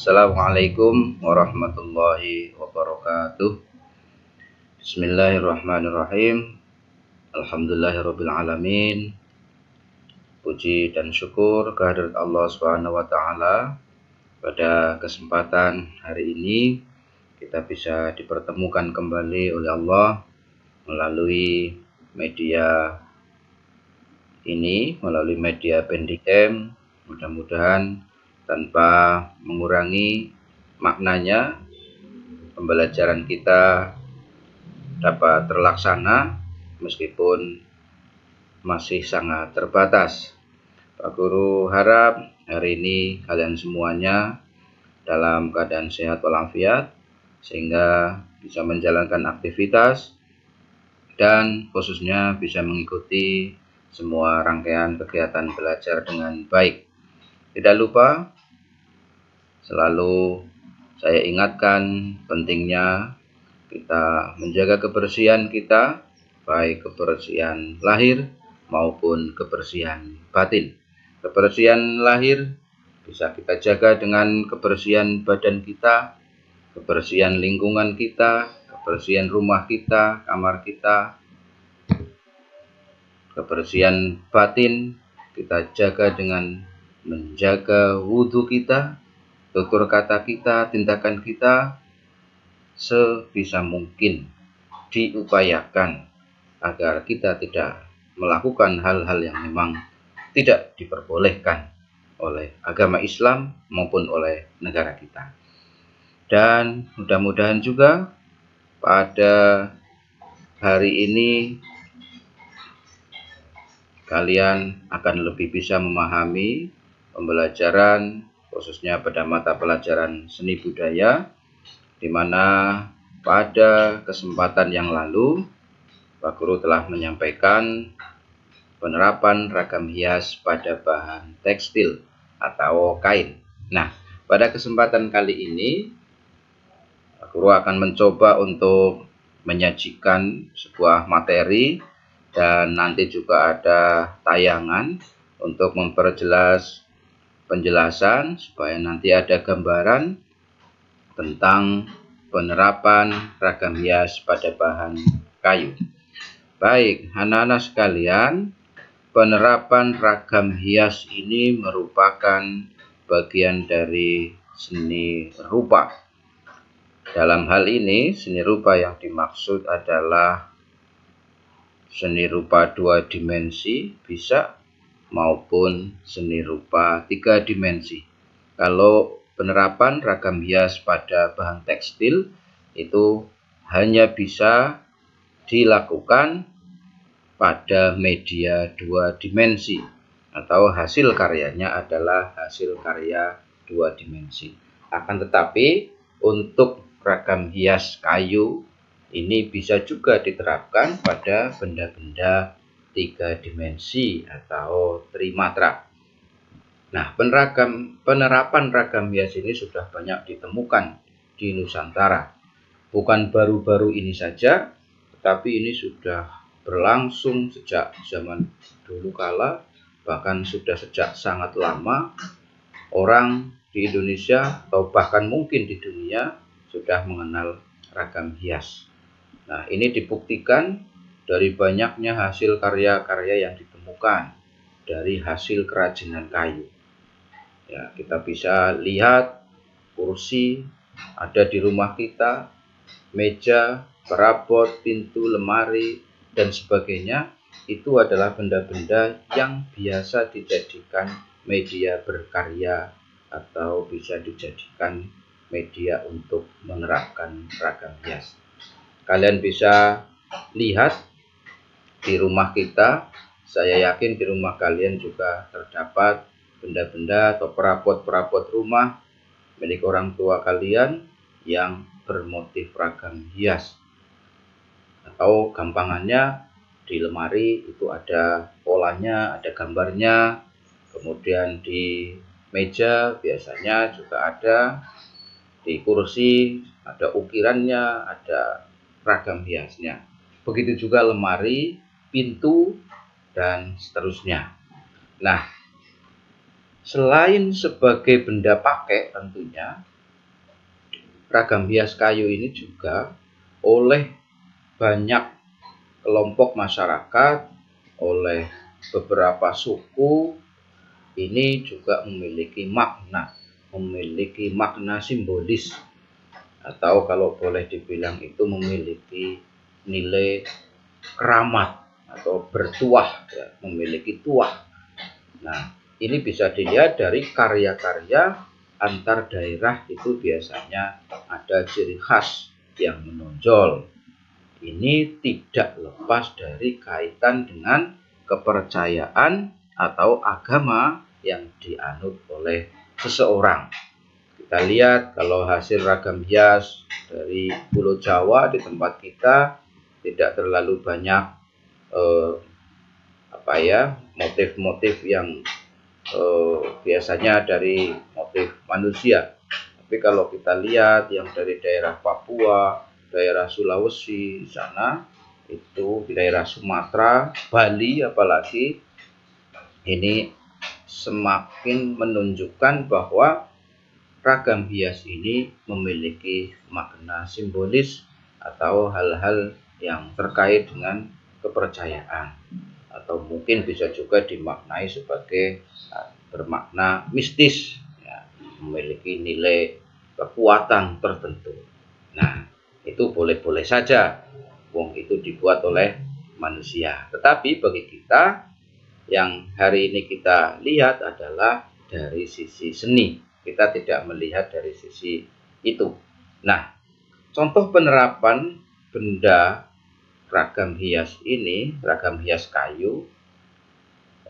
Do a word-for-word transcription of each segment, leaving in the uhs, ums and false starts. Assalamualaikum warahmatullahi wabarakatuh. Bismillahirrahmanirrahim. Alhamdulillahirrabbilalamin. Puji dan syukur kehadirat Allah subhanahu wa taala. Pada kesempatan hari ini kita bisa dipertemukan kembali oleh Allah melalui media ini, melalui media Pendikem. Mudah-mudahan tanpa mengurangi maknanya, pembelajaran kita dapat terlaksana meskipun masih sangat terbatas. Pak Guru harap hari ini kalian semuanya dalam keadaan sehat walafiat, sehingga bisa menjalankan aktivitas dan khususnya bisa mengikuti semua rangkaian kegiatan belajar dengan baik. Tidak lupa, selalu saya ingatkan pentingnya kita menjaga kebersihan kita, baik kebersihan lahir maupun kebersihan batin. Kebersihan lahir bisa kita jaga dengan kebersihan badan kita, kebersihan lingkungan kita, kebersihan rumah kita, kamar kita. Kebersihan batin kita jaga dengan menjaga wudhu kita, tutur kata kita, tindakan kita, sebisa mungkin diupayakan agar kita tidak melakukan hal-hal yang memang tidak diperbolehkan oleh agama Islam maupun oleh negara kita. Dan mudah-mudahan juga pada hari ini kalian akan lebih bisa memahami pembelajaran, khususnya pada mata pelajaran seni budaya, di mana pada kesempatan yang lalu Pak Guru telah menyampaikan penerapan ragam hias pada bahan tekstil atau kain. Nah, pada kesempatan kali ini Pak Guru akan mencoba untuk menyajikan sebuah materi, dan nanti juga ada tayangan untuk memperjelas penjelasan supaya nanti ada gambaran tentang penerapan ragam hias pada bahan kayu. Baik, anak-anak sekalian, penerapan ragam hias ini merupakan bagian dari seni rupa. Dalam hal ini, seni rupa yang dimaksud adalah seni rupa dua dimensi bisa maupun seni rupa tiga dimensi. Kalau penerapan ragam hias pada bahan tekstil itu hanya bisa dilakukan pada media dua dimensi, atau hasil karyanya adalah hasil karya dua dimensi. Akan tetapi untuk ragam hias kayu ini bisa juga diterapkan pada benda-benda tiga dimensi atau trimatra. Nah, peneragam, penerapan ragam hias ini sudah banyak ditemukan di Nusantara. Bukan baru-baru ini saja, tetapi ini sudah berlangsung sejak zaman dulu kala, bahkan sudah sejak sangat lama. Orang di Indonesia atau bahkan mungkin di dunia sudah mengenal ragam hias. Nah, ini dibuktikan dari banyaknya hasil karya-karya yang ditemukan dari hasil kerajinan kayu. Ya, kita bisa lihat kursi ada di rumah kita, meja, perabot, pintu, lemari, dan sebagainya. Itu adalah benda-benda yang biasa dijadikan media berkarya atau bisa dijadikan media untuk menerapkan ragam hias. Kalian bisa lihat di rumah kita, saya yakin di rumah kalian juga terdapat benda-benda atau perabot-perabot rumah milik orang tua kalian yang bermotif ragam hias. Atau gampangannya di lemari itu ada polanya, ada gambarnya. Kemudian di meja biasanya juga ada, di kursi ada ukirannya, ada ragam hiasnya. Begitu juga lemari, pintu, dan seterusnya. Nah, selain sebagai benda pakai tentunya, ragam hias kayu ini juga oleh banyak kelompok masyarakat, oleh beberapa suku, ini juga memiliki makna, memiliki makna simbolis, atau kalau boleh dibilang itu memiliki nilai keramat atau bertuah, ya, memiliki tuah. Nah, ini bisa dilihat dari karya-karya antar daerah, itu biasanya ada ciri khas yang menonjol. Ini tidak lepas dari kaitan dengan kepercayaan atau agama yang dianut oleh seseorang. Kita lihat kalau hasil ragam hias dari Pulau Jawa di tempat kita tidak terlalu banyak eh, apa ya motif-motif yang eh, biasanya dari motif manusia. Tapi kalau kita lihat yang dari daerah Papua, daerah Sulawesi sana, itu di daerah Sumatera, Bali apalagi, ini semakin menunjukkan bahwa ragam hias ini memiliki makna simbolis atau hal-hal yang terkait dengan kepercayaan, atau mungkin bisa juga dimaknai sebagai bermakna mistis, ya, memiliki nilai kekuatan tertentu. Nah, itu boleh-boleh saja, wong itu dibuat oleh manusia. Tetapi bagi kita yang hari ini kita lihat adalah dari sisi seni, kita tidak melihat dari sisi itu. Nah, contoh penerapan benda ragam hias ini, ragam hias kayu,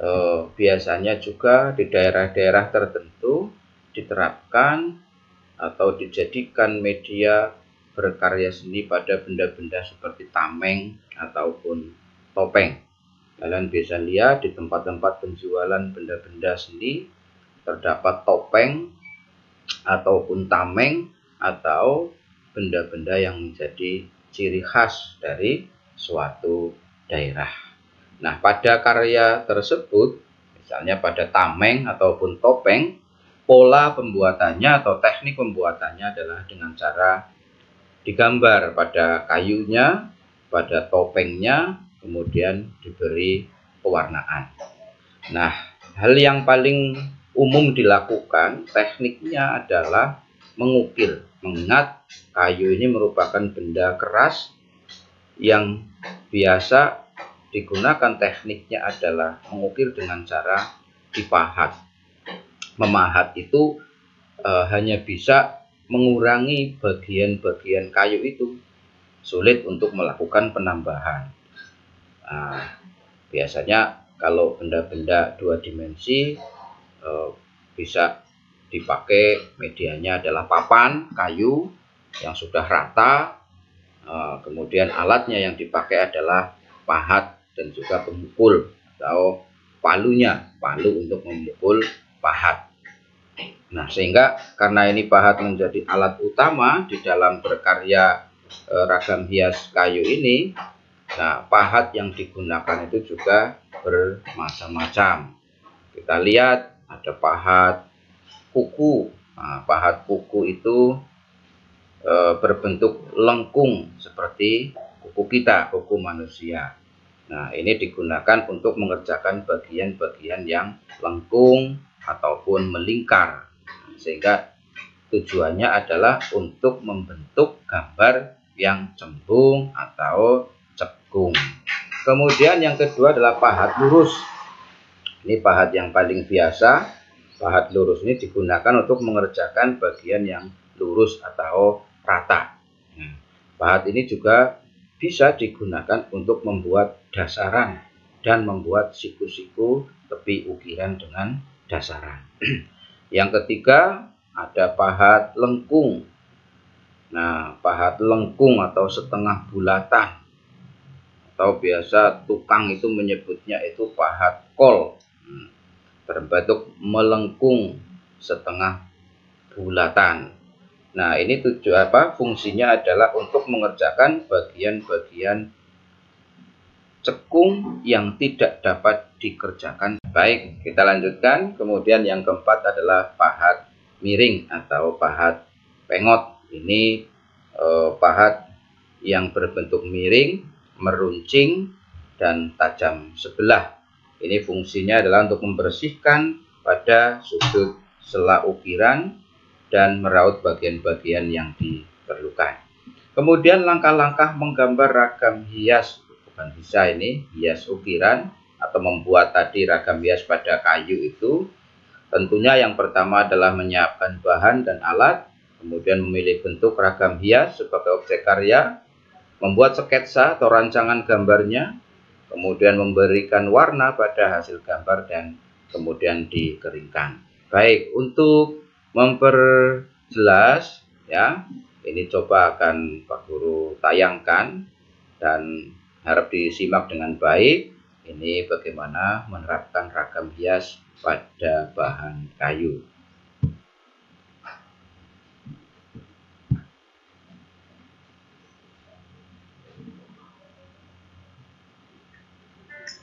eh, biasanya juga di daerah-daerah tertentu diterapkan atau dijadikan media berkarya seni pada benda-benda seperti tameng ataupun topeng. Kalian bisa lihat di tempat-tempat penjualan benda-benda seni terdapat topeng ataupun tameng atau benda-benda yang menjadi ciri khas dari suatu daerah. Nah, pada karya tersebut, misalnya pada tameng ataupun topeng, pola pembuatannya atau teknik pembuatannya adalah dengan cara digambar pada kayunya, pada topengnya, kemudian diberi pewarnaan. Nah, hal yang paling umum dilakukan tekniknya adalah mengukir, mengingat kayu ini merupakan benda keras yang biasa digunakan. Tekniknya adalah mengukir dengan cara dipahat. Memahat itu e, hanya bisa mengurangi bagian-bagian kayu itu, sulit untuk melakukan penambahan. Nah, biasanya kalau benda-benda dua dimensi eh, bisa dipakai medianya adalah papan kayu yang sudah rata, eh, kemudian alatnya yang dipakai adalah pahat dan juga pemukul atau palunya, palu untuk memukul pahat. Nah, sehingga karena ini pahat menjadi alat utama di dalam berkarya eh, ragam hias kayu ini. Nah, pahat yang digunakan itu juga bermacam-macam. Kita lihat ada pahat kuku. Nah, pahat kuku itu e, berbentuk lengkung seperti kuku kita, kuku manusia. Nah, ini digunakan untuk mengerjakan bagian-bagian yang lengkung ataupun melingkar. Sehingga tujuannya adalah untuk membentuk gambar yang cembung atau cekung. Kemudian yang kedua adalah pahat lurus. Ini pahat yang paling biasa. Pahat lurus ini digunakan untuk mengerjakan bagian yang lurus atau rata. Pahat ini juga bisa digunakan untuk membuat dasaran dan membuat siku-siku tepi ukiran dengan dasaran. Yang ketiga ada pahat lengkung. Nah, pahat lengkung atau setengah bulatan, atau biasa tukang itu menyebutnya itu pahat kol, berbentuk melengkung setengah bulatan. Nah, ini tujuan apa? Fungsinya adalah untuk mengerjakan bagian-bagian cekung yang tidak dapat dikerjakan. Baik, kita lanjutkan. Kemudian yang keempat adalah pahat miring atau pahat pengot. Ini eh, pahat yang berbentuk miring, meruncing, dan tajam sebelah. Ini fungsinya adalah untuk membersihkan pada sudut sela ukiran dan meraut bagian-bagian yang diperlukan. Kemudian langkah-langkah menggambar ragam hias, bukan bisa ini, hias ukiran, atau membuat tadi ragam hias pada kayu itu. Tentunya yang pertama adalah menyiapkan bahan dan alat, kemudian memilih bentuk ragam hias sebagai objek karya, membuat sketsa atau rancangan gambarnya, kemudian memberikan warna pada hasil gambar dan kemudian dikeringkan. Baik, untuk memperjelas ya, ini coba akan Pak Guru tayangkan dan harap disimak dengan baik. Ini bagaimana menerapkan ragam hias pada bahan kayu.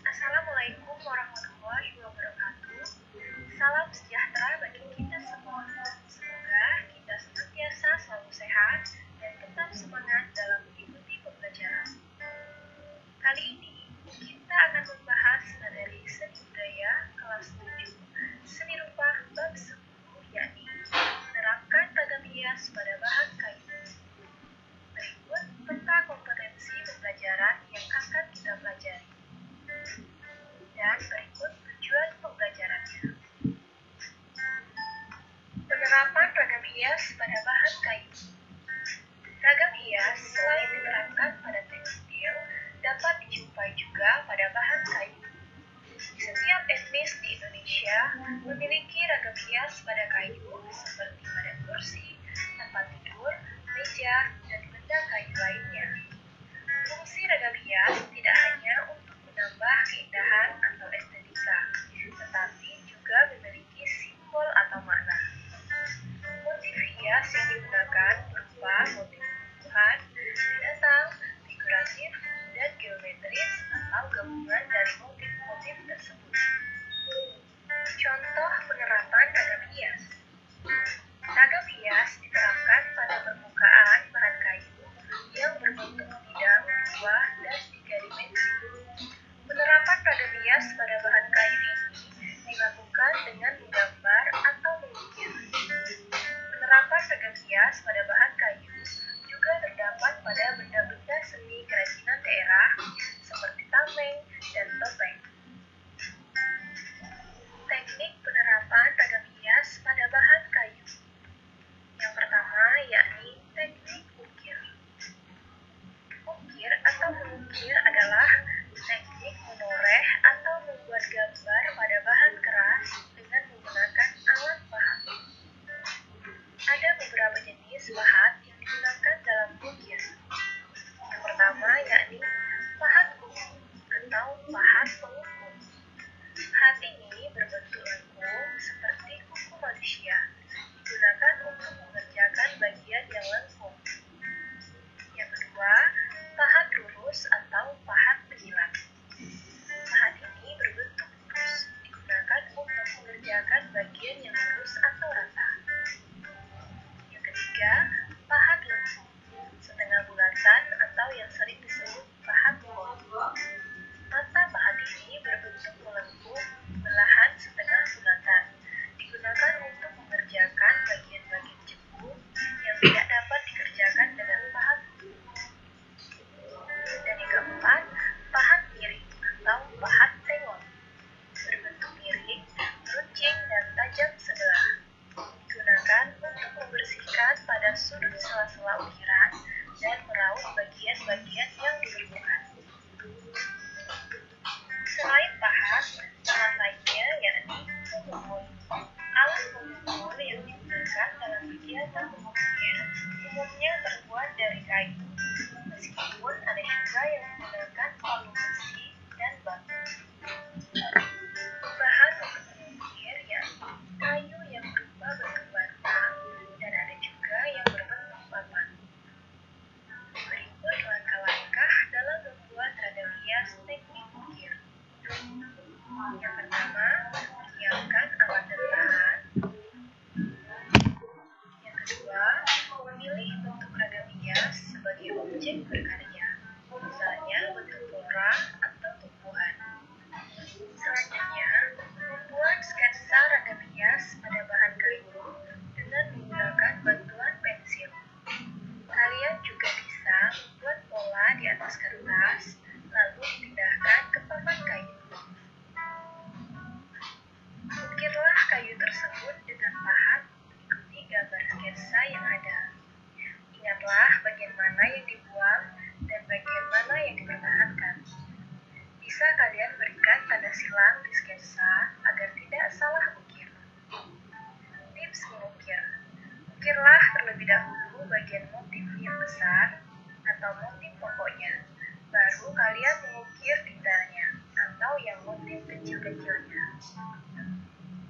Assalamualaikum warahmatullahi wabarakatuh. Salam sejahtera bagi kita semua. Semoga kita senantiasa selalu sehat dan tetap semangat dalam mengikuti pembelajaran. Kali ini kita akan membahas materi seni budaya kelas tujuh, seni rupa bab sepuluh, yakni menerapkan ragam hias pada bahan kayu. Berikut peta kompetensi pembelajaran yang akan kita pelajari. Dan berikut tujuan pembelajarannya. Penerapan ragam hias pada bahan kayu. Ragam hias selain diterapkan pada tekstil, dapat dijumpai juga pada bahan kayu. Setiap etnis di Indonesia memiliki ragam hias pada kayu seperti pada kursi, tempat tidur, meja, dan benda kayu lainnya. Fungsi ragam hias tidak hanya untuk menambah keindahan atau estetika, tetapi juga memiliki simbol atau makna. Motif hias yang digunakan berupa motif tumbuhan, binatang, figuratif, dan geometris atau gabungan dari motif-motif tersebut. Contoh penerapan ragam hias. Ragam hias diterapkan pada permukaan bahan kayu yang berbentuk bidang dua dan tiga dimensi. Penerapan ragam hias pada bahan kayu ini dilakukan dengan menggambar atau mengukir. Penerapan ragam hias pada bahan kayu juga terdapat pada benda-benda seni kerajinan daerah seperti tameng dan topeng. Teknik penerapan ragam hias pada bahan kayu. Yang pertama yakni teknik ukir. Ukir atau mengukir adalah teknik menoreh atau membuat gambar pada bahan keras dengan menggunakan alat pahat. Ada beberapa jenis pahat yang digunakan dalam ukir. Yang pertama yakni pahat kuku atau pahat penguku. Pahat ini berbentuk lengkung seperti kuku manusia, digunakan untuk mengerjakan bagian yang lengkung. Yang kedua, pahat lurus atau pahat penjilat. Pahat ini berbentuk lurus, digunakan untuk mengerjakan bagian yang lurus atau rata. Yang ketiga, pahat lengkung, setengah bulatan atau yang sering disebut pahat bol. Mata pahat ini berbentuk melengkung, belahan setengah bulatan, digunakan untuk mengerjakan bagian-bagian cepu yang tidak dapat dikerjakan dengan pahat. Dan yang keempat, pahat miring atau pahat pengot. Berbentuk miring, runcing, dan tajam sebelah. Digunakan untuk membersihkan pada sudut sela-sela ukiran dan meraut bagian-bagian yang diperlukan. Selain pahat, alat lainnya yakni pemukul. Alat pemukul yang digunakan dalam kegiatan mengukir umumnya terbuat dari kayu, meskipun ada juga yang menggunakan palu besi dan batu. Bahan untuk mengukir yaitu kayu yang berupa bentuk batang dan ada juga yang berbentuk papan. Berikut langkah-langkah dalam membuat ragam hias teknik.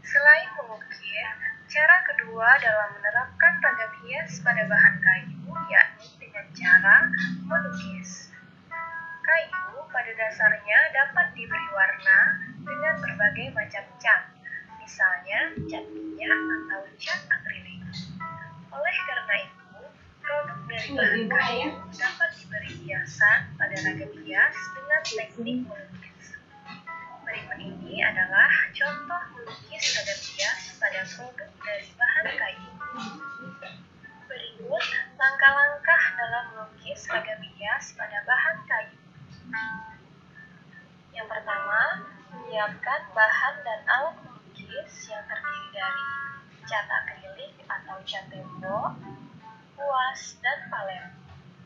Selain mengukir, cara kedua dalam menerapkan ragam hias pada bahan kayu, yakni dengan cara melukis. Kayu pada dasarnya dapat diberi warna dengan berbagai macam cat, misalnya cat minyak atau cat akrilik. Oleh karena itu, produk dari bahan kayu dapat diberi hiasan pada ragam hias dengan teknik melukis. Berikut ini adalah contoh melukis ragam hias pada produk dari bahan kayu. Berikut langkah-langkah dalam melukis ragam hias pada bahan kayu. Yang pertama, menyiapkan bahan dan alat melukis yang terdiri dari cat akrilik atau cat tembok, kuas, dan palem.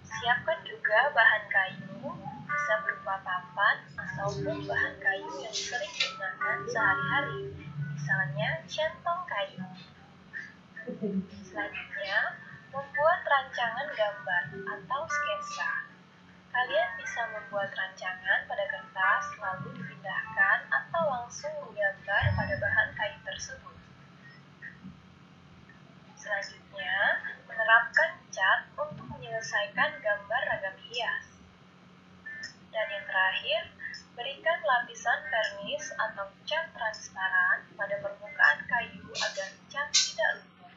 Siapkan juga bahan kayu, bisa berupa papan ataupun bahan kayu yang sering digunakan sehari-hari, misalnya centong kayu. Selanjutnya, membuat rancangan gambar atau sketsa. Kalian bisa membuat rancangan pada kertas lalu dipindahkan atau langsung menggambar pada bahan kayu tersebut. Selanjutnya, menerapkan cat untuk menyelesaikan gambar ragam hias. Dan yang terakhir, berikan lapisan vernis atau cat transparan pada permukaan kayu agar cat tidak luntur.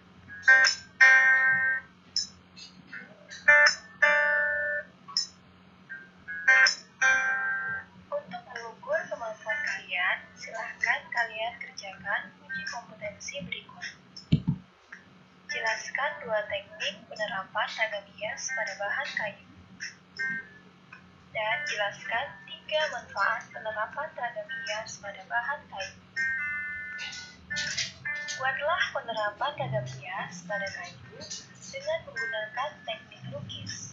Untuk mengukur kemampuan kalian, silahkan kalian kerjakan uji kompetensi berikut. Jelaskan dua teknik penerapan ragam hias pada bahan kayu. Dan jelaskan tiga manfaat penerapan ragam hias pada bahan kayu. Buatlah penerapan ragam hias pada kayu dengan menggunakan teknik lukis.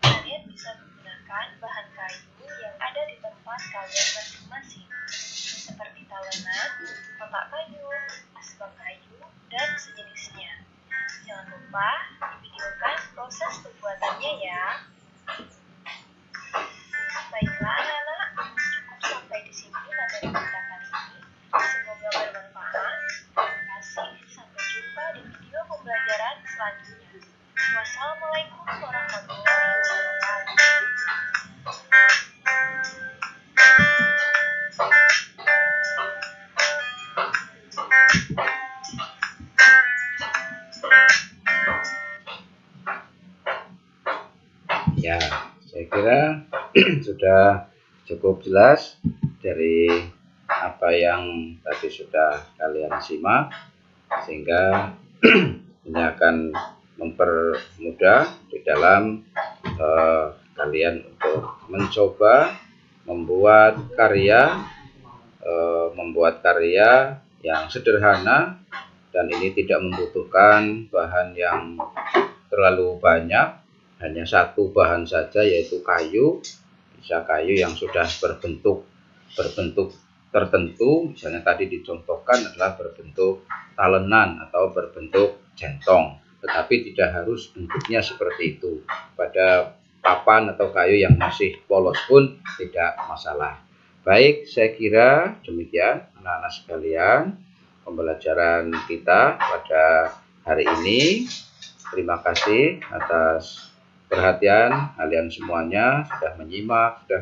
Kalian bisa menggunakan bahan kayu yang ada di tempat kalian masing-masing, seperti talenan, kotak kayu, asbak kayu, dan sejenisnya. Jangan lupa divideokan proses pembuatannya ya. Baiklah anak-anak, cukup sampai di sini materi kita kali ini. Semoga bermanfaat. Terima kasih. Sampai jumpa di video pembelajaran selanjutnya. Wassalamualaikum warahmatullahi wabarakatuh. Ya, saya kira sudah cukup jelas dari apa yang tadi sudah kalian simak, sehingga ini akan mempermudah di dalam uh, kalian untuk mencoba membuat karya uh, membuat karya yang sederhana, dan ini tidak membutuhkan bahan yang terlalu banyak, hanya satu bahan saja, yaitu kayu. Bisa kayu yang sudah berbentuk berbentuk tertentu, misalnya tadi dicontohkan adalah berbentuk talenan atau berbentuk centong, tetapi tidak harus bentuknya seperti itu. Pada papan atau kayu yang masih polos pun tidak masalah. Baik, saya kira demikian anak-anak sekalian pembelajaran kita pada hari ini. Terima kasih atas perhatian kalian semuanya, sudah menyimak, sudah